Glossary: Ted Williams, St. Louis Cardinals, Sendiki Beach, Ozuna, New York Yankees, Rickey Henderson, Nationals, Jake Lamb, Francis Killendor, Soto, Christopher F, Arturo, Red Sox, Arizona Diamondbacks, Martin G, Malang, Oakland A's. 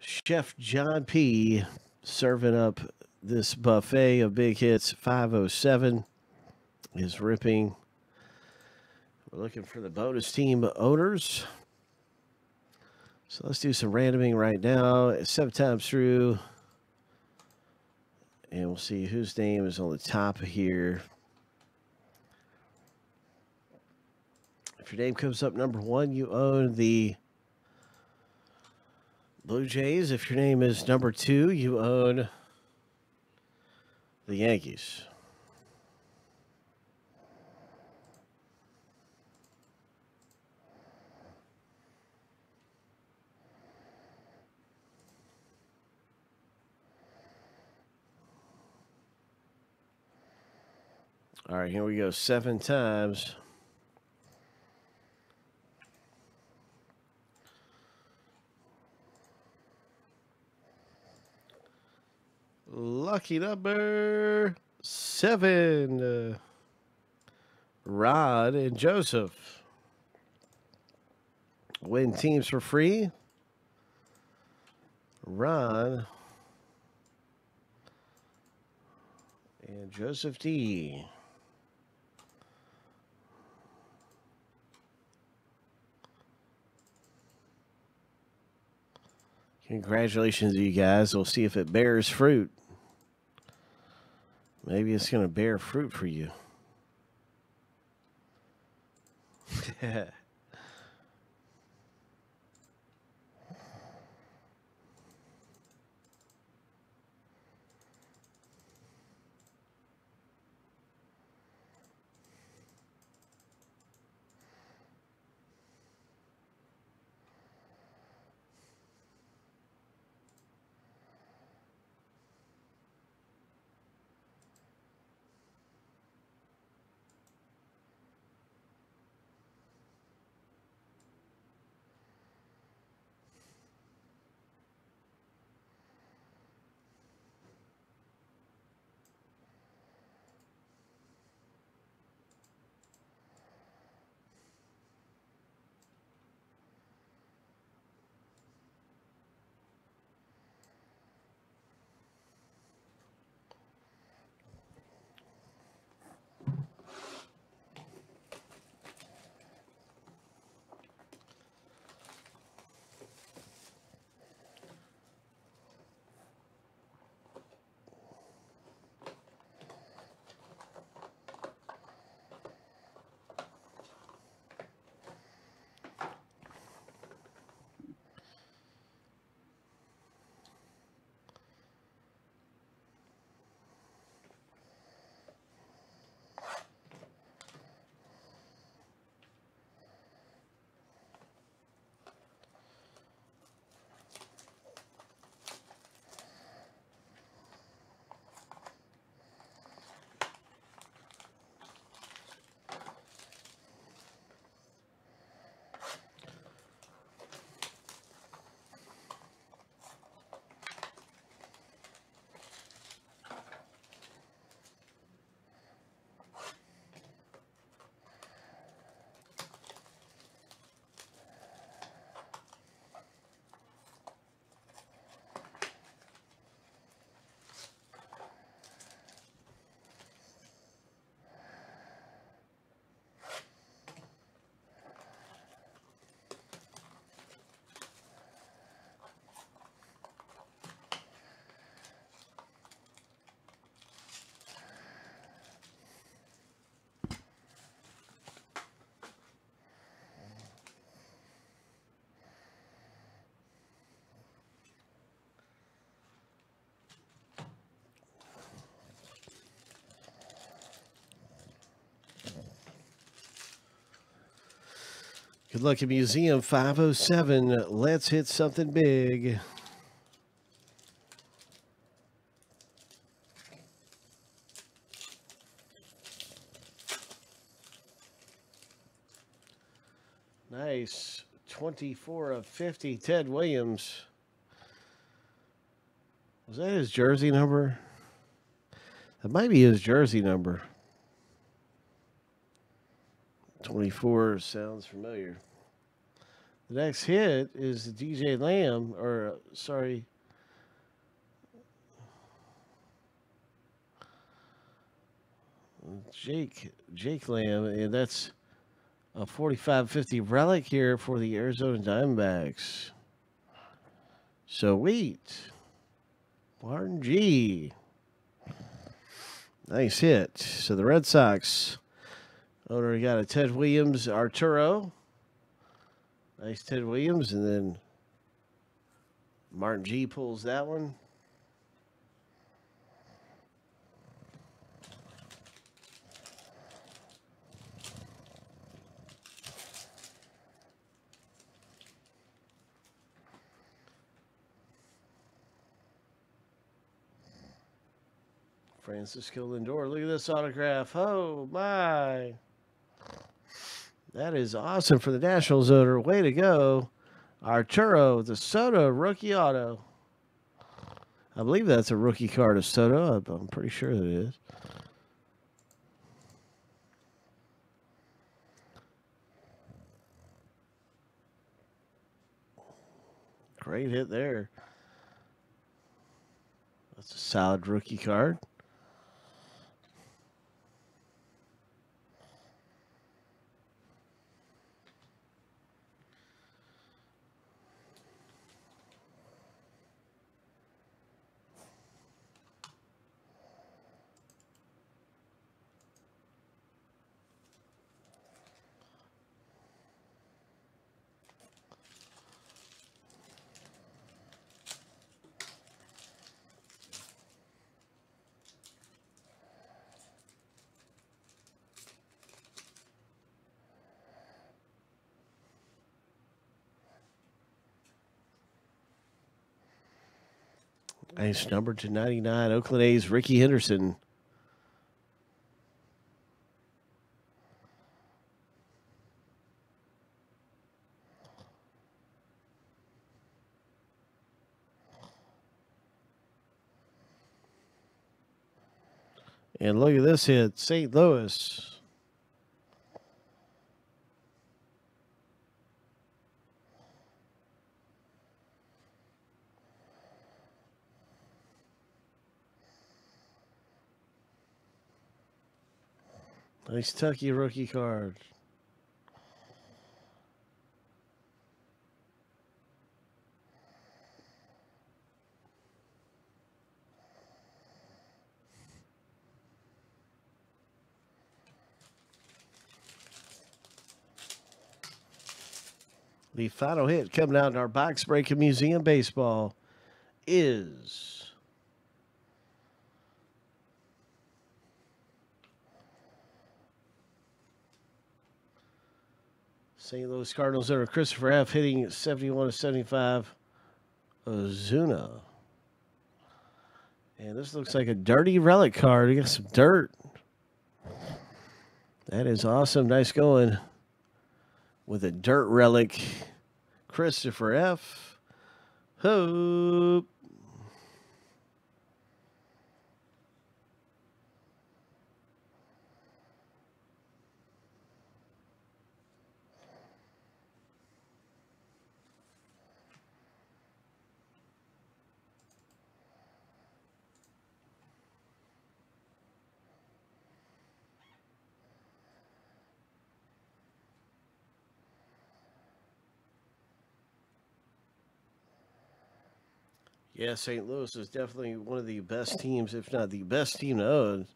Chef John P. serving up this buffet of big hits. 507 is ripping. We're looking for the bonus team owners. So let's do some randoming right now. It's 7 times through. And we'll see whose name is on the top here. If your name comes up number 1, you own the Blue Jays. If your name is number 2, you own the Yankees. All right, here we go, 7 times. Lucky number 7, Rod and Joseph. Win teams for free. Rod and Joseph D. Congratulations, you guys. We'll see if it bears fruit. Maybe it's going to bear fruit for you. Good luck at Museum 507. Let's hit something big. Nice. 24 of 50. Ted Williams. Was that his jersey number? That might be his jersey number. 24 sounds familiar. The next hit is DJ Lamb, or sorry. Jake Lamb, and that's a 45-50 relic here for the Arizona Diamondbacks. Sweet. Martin G. Nice hit. So the Red Sox owner got a Ted Williams, Arturo. Nice Ted Williams, and then Martin G pulls that one. Francis Killendor. Look at this autograph. Oh, my. That is awesome for the Nationals owner. Way to go. Arturo, the Soto rookie auto. I believe that's a rookie card of Soto. I'm pretty sure it is. Great hit there. That's a solid rookie card. Nice number /99, Oakland A's, Rickey Henderson. And look at this hit, St. Louis. Nice Tucky rookie card. The final hit coming out in our box break of Museum Baseball is... St. Louis Cardinals owner Christopher F hitting 71/75, Ozuna. And this looks like a dirty relic card. You got some dirt. That is awesome. Nice going with a dirt relic. Christopher F. Hope. Yeah, St. Louis is definitely one of the best teams, if not the best team to own.